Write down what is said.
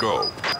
go.